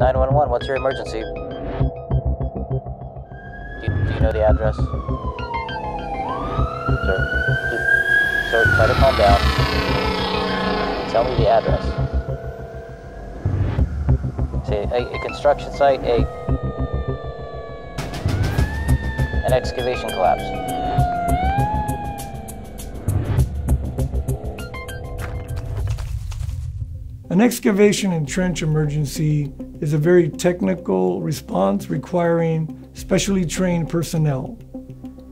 911, what's your emergency? Do you know the address? Sir, try to calm down. Tell me the address. Say, a construction site, an excavation collapse. An excavation and trench emergency is a very technical response requiring specially trained personnel.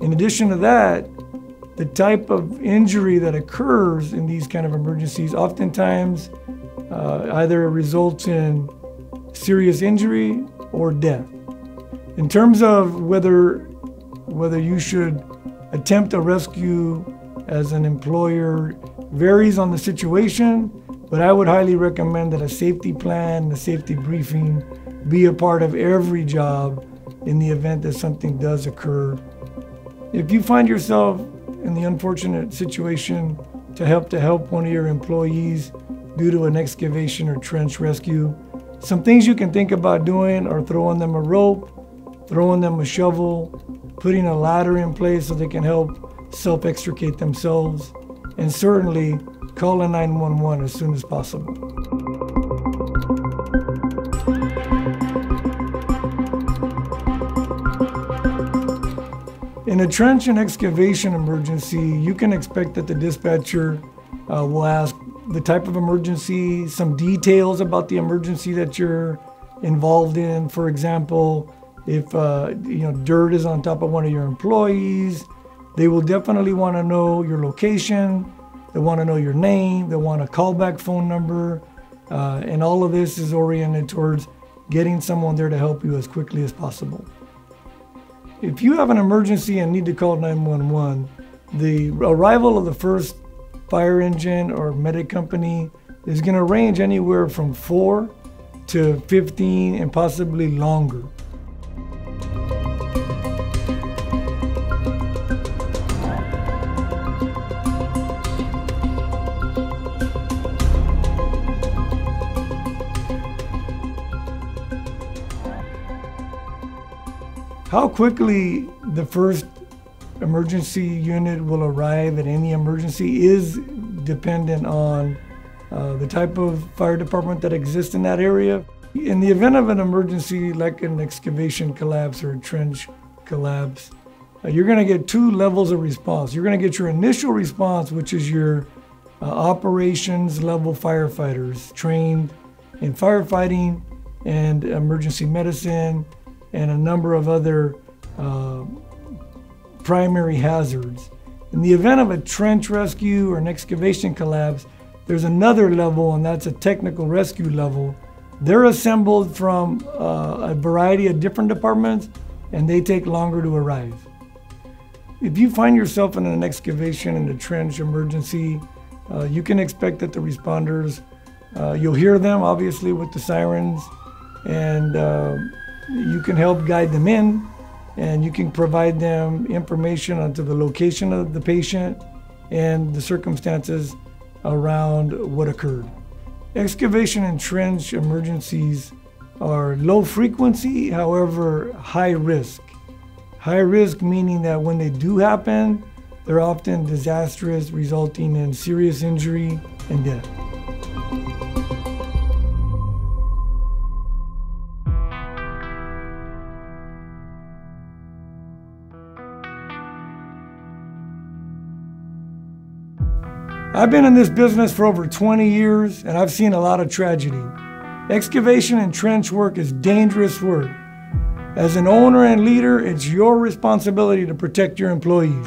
In addition to that, the type of injury that occurs in these kind of emergencies oftentimes either results in serious injury or death. In terms of whether you should attempt a rescue as an employer varies on the situation, but I would highly recommend that a safety plan and a safety briefing be a part of every job in the event that something does occur. If you find yourself in the unfortunate situation to help one of your employees due to an excavation or trench rescue, some things you can think about doing are throwing them a rope, throwing them a shovel, putting a ladder in place so they can help self-extricate themselves, and certainly calling 911 as soon as possible. In a trench and excavation emergency, you can expect that the dispatcher will ask the type of emergency, some details about the emergency that you're involved in. For example, if dirt is on top of one of your employees, they will definitely want to know your location, they want to know your name, they want a callback phone number, and all of this is oriented towards getting someone there to help you as quickly as possible. If you have an emergency and need to call 911, the arrival of the first fire engine or medic company is going to range anywhere from 4 to 15 and possibly longer. How quickly the first emergency unit will arrive at any emergency is dependent on the type of fire department that exists in that area. In the event of an emergency like an excavation collapse or a trench collapse, you're going to get two levels of response. You're going to get your initial response, which is your operations level firefighters trained in firefighting and emergency medicine, and a number of other primary hazards. In the event of a trench rescue or an excavation collapse, there's another level, and that's a technical rescue level. They're assembled from a variety of different departments, and they take longer to arrive. If you find yourself in an excavation and a trench emergency, you can expect that the responders, you'll hear them obviously with the sirens, and you can help guide them in, and you can provide them information onto the location of the patient and the circumstances around what occurred. Excavation and trench emergencies are low frequency, however, high risk. High risk meaning that when they do happen, they're often disastrous, resulting in serious injury and death. I've been in this business for over 20 years, and I've seen a lot of tragedy. Excavation and trench work is dangerous work. As an owner and leader, it's your responsibility to protect your employees.